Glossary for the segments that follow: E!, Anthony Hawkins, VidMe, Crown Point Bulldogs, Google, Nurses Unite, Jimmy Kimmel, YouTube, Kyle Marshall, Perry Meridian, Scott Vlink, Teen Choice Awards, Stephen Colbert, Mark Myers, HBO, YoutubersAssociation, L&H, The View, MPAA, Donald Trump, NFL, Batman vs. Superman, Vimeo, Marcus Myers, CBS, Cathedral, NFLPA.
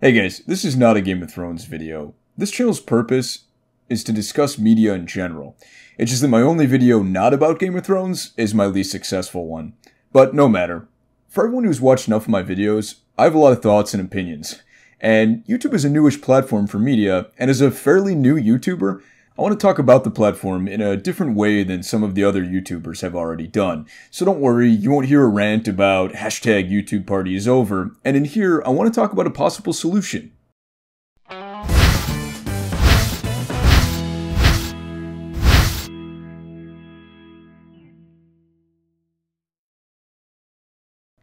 Hey guys, this is not a Game of Thrones video. This channel's purpose is to discuss media in general. It's just that my only video not about Game of Thrones is my least successful one. But no matter. For everyone who's watched enough of my videos, I have a lot of thoughts and opinions. And YouTube is a newish platform for media, and as a fairly new YouTuber, I want to talk about the platform in a different way than some of the other YouTubers have already done. So don't worry, you won't hear a rant about hashtag YouTube party is over, and in here, I want to talk about a possible solution.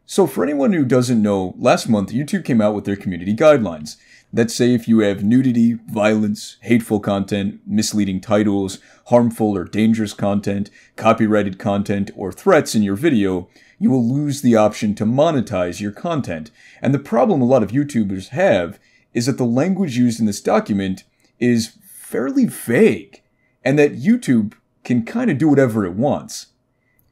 So for anyone who doesn't know, last month YouTube came out with their community guidelines that say if you have nudity, violence, hateful content, misleading titles, harmful or dangerous content, copyrighted content, or threats in your video, you will lose the option to monetize your content. And the problem a lot of YouTubers have is that the language used in this document is fairly vague, and that YouTube can kind of do whatever it wants.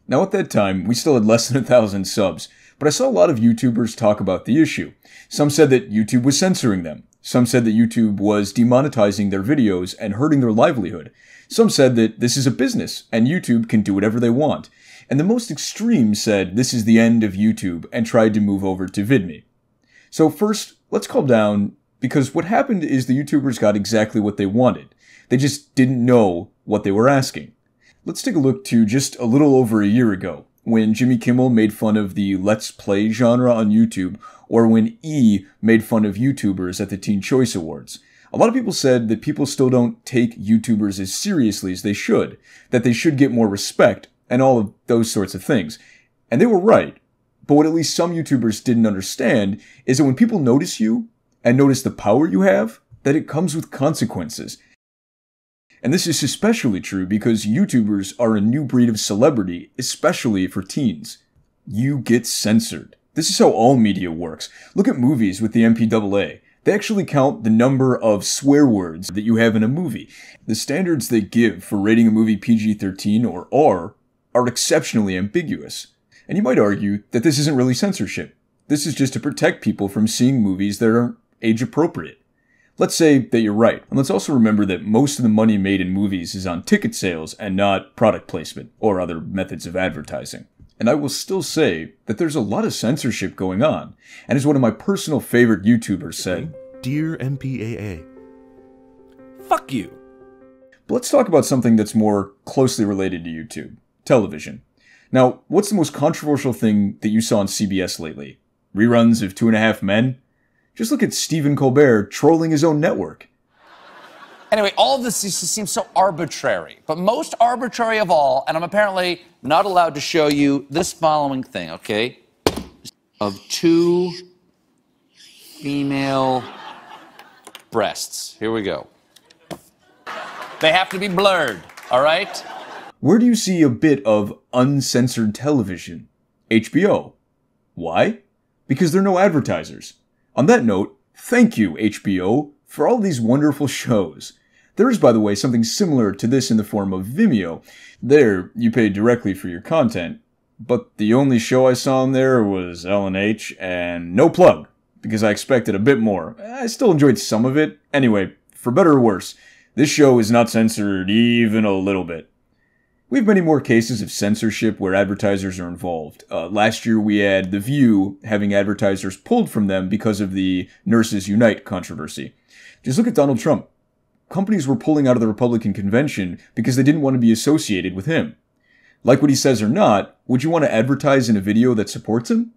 Now at that time, we still had less than 1,000 subs, but I saw a lot of YouTubers talk about the issue. Some said that YouTube was censoring them. Some said that YouTube was demonetizing their videos and hurting their livelihood. Some said that this is a business and YouTube can do whatever they want. And the most extreme said this is the end of YouTube and tried to move over to VidMe. So first, let's calm down, because what happened is the YouTubers got exactly what they wanted. They just didn't know what they were asking. Let's take a look to just a little over a year ago, when Jimmy Kimmel made fun of the Let's Play genre on YouTube, or when E! Made fun of YouTubers at the Teen Choice Awards. A lot of people said that people still don't take YouTubers as seriously as they should, that they should get more respect, and all of those sorts of things. And they were right, but what at least some YouTubers didn't understand is that when people notice you, and notice the power you have, that it comes with consequences. And this is especially true because YouTubers are a new breed of celebrity, especially for teens. You get censored. This is how all media works. Look at movies with the MPAA. They actually count the number of swear words that you have in a movie. The standards they give for rating a movie PG-13 or R are exceptionally ambiguous. And you might argue that this isn't really censorship. This is just to protect people from seeing movies that are age-appropriate. Let's say that you're right, and let's also remember that most of the money made in movies is on ticket sales and not product placement or other methods of advertising. And I will still say that there's a lot of censorship going on, and as one of my personal favorite YouTubers said, "Dear MPAA, fuck you." But let's talk about something that's more closely related to YouTube, television. Now, what's the most controversial thing that you saw on CBS lately? Reruns of 2.5 Men? Just look at Stephen Colbert trolling his own network. Anyway, all of this seems so arbitrary, but most arbitrary of all, and I'm apparently not allowed to show you this following thing, okay? Of two female breasts. Here we go. They have to be blurred, all right? Where do you see a bit of uncensored television? HBO. Why? Because there are no advertisers. On that note, thank you, HBO, for all these wonderful shows. There is, by the way, something similar to this in the form of Vimeo. There, you pay directly for your content. But the only show I saw on there was L&H, and no plug, because I expected a bit more. I still enjoyed some of it. Anyway, for better or worse, this show is not censored even a little bit. We have many more cases of censorship where advertisers are involved. Last year we had The View having advertisers pulled from them because of the Nurses Unite controversy. Just look at Donald Trump. Companies were pulling out of the Republican convention because they didn't want to be associated with him. Like what he says or not, would you want to advertise in a video that supports him?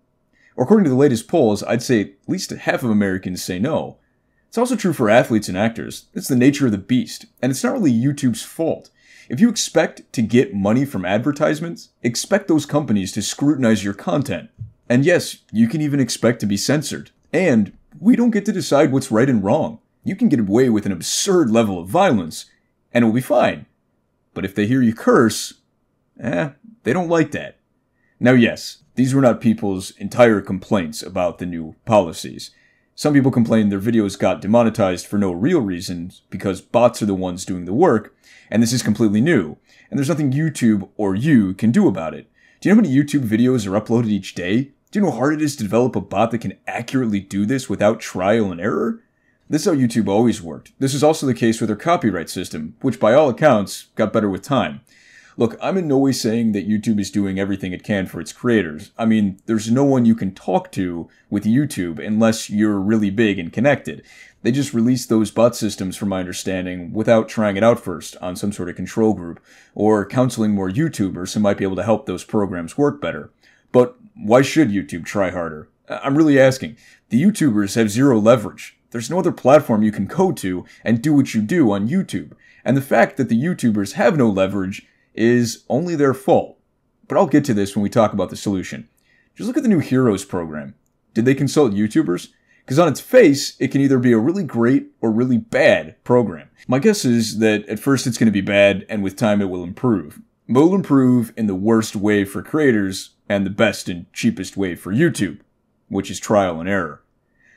Or according to the latest polls, I'd say at least half of Americans say no. It's also true for athletes and actors. It's the nature of the beast, and it's not really YouTube's fault. If you expect to get money from advertisements, expect those companies to scrutinize your content. And yes, you can even expect to be censored. And we don't get to decide what's right and wrong. You can get away with an absurd level of violence, and it will be fine. But if they hear you curse, they don't like that. Now yes, these were not people's entire complaints about the new policies. Some people complained their videos got demonetized for no real reasons because bots are the ones doing the work, and this is completely new, and there's nothing YouTube or you can do about it. Do you know how many YouTube videos are uploaded each day? Do you know how hard it is to develop a bot that can accurately do this without trial and error? This is how YouTube always worked. This is also the case with their copyright system, which by all accounts got better with time. Look, I'm in no way saying that YouTube is doing everything it can for its creators. I mean, there's no one you can talk to with YouTube unless you're really big and connected. They just released those bot systems, from my understanding, without trying it out first on some sort of control group, or counseling more YouTubers who might be able to help those programs work better. But why should YouTube try harder? I'm really asking. The YouTubers have zero leverage. There's no other platform you can go to and do what you do on YouTube. And the fact that the YouTubers have no leverage is only their fault. But I'll get to this when we talk about the solution. Just look at the new Heroes program. Did they consult YouTubers? Because on its face, it can either be a really great or really bad program. My guess is that at first it's going to be bad, and with time it will improve. But it will improve in the worst way for creators and the best and cheapest way for YouTube, which is trial and error.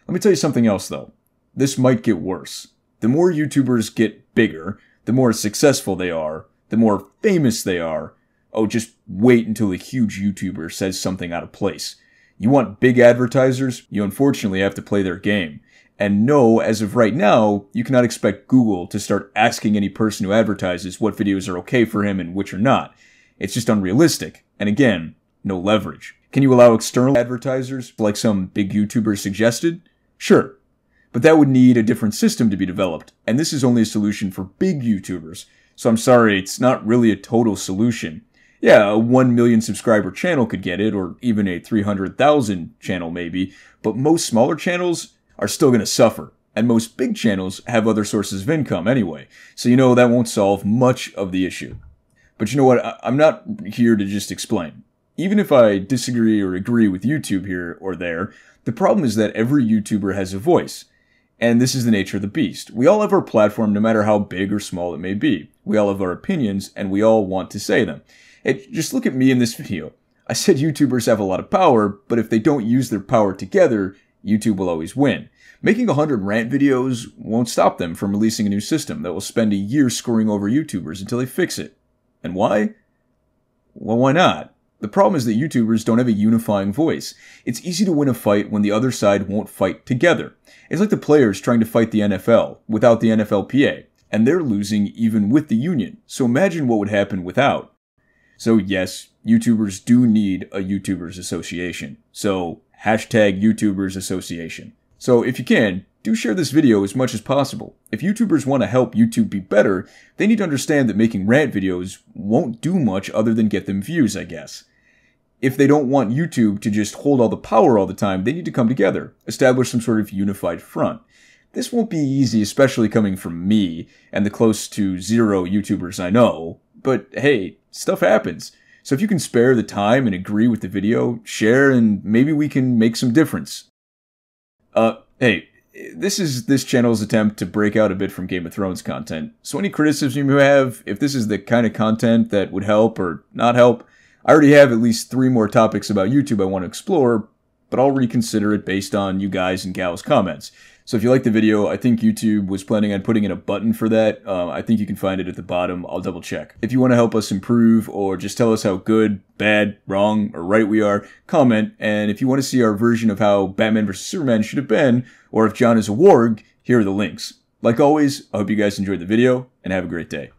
Let me tell you something else, though. This might get worse. The more YouTubers get bigger, the more successful they are, the more famous they are. Oh, just wait until a huge YouTuber says something out of place. You want big advertisers? You unfortunately have to play their game. And no, as of right now, you cannot expect Google to start asking any person who advertises what videos are okay for him and which are not. It's just unrealistic. And again, no leverage. Can you allow external advertisers like some big YouTuber suggested? Sure. But that would need a different system to be developed, and this is only a solution for big YouTubers, so I'm sorry, it's not really a total solution. Yeah, a 1 million subscriber channel could get it, or even a 300,000 channel maybe, but most smaller channels are still going to suffer, and most big channels have other sources of income anyway, so you know that won't solve much of the issue. But you know what, I'm not here to just explain. Even if I disagree or agree with YouTube here or there, the problem is that every YouTuber has a voice. And this is the nature of the beast. We all have our platform, no matter how big or small it may be. We all have our opinions, and we all want to say them. Just look at me in this video. I said YouTubers have a lot of power, but if they don't use their power together, YouTube will always win. Making 100 rant videos won't stop them from releasing a new system that will spend a year screwing over YouTubers until they fix it. And why? Well, why not? The problem is that YouTubers don't have a unifying voice. It's easy to win a fight when the other side won't fight together. It's like the players trying to fight the NFL without the NFLPA, and they're losing even with the union, so imagine what would happen without. So yes, YouTubers do need a YouTubers association. So hashtag YouTubers association. So if you can, do share this video as much as possible. If YouTubers want to help YouTube be better, they need to understand that making rant videos won't do much other than get them views, I guess. If they don't want YouTube to just hold all the power all the time, they need to come together, establish some sort of unified front. This won't be easy, especially coming from me and the close to zero YouTubers I know, but hey, stuff happens. So if you can spare the time and agree with the video, share, and maybe we can make some difference. Hey, this is this channel's attempt to break out a bit from Game of Thrones content, so any criticism you have, if this is the kind of content that would help or not help, I already have at least 3 more topics about YouTube I want to explore, but I'll reconsider it based on you guys and gals' comments. So if you like the video, I think YouTube was planning on putting in a button for that. I think you can find it at the bottom. I'll double check. If you want to help us improve or just tell us how good, bad, wrong, or right we are, comment. And if you want to see our version of how Batman vs. Superman should have been, or if John is a warg, here are the links. Like always, I hope you guys enjoyed the video, and have a great day.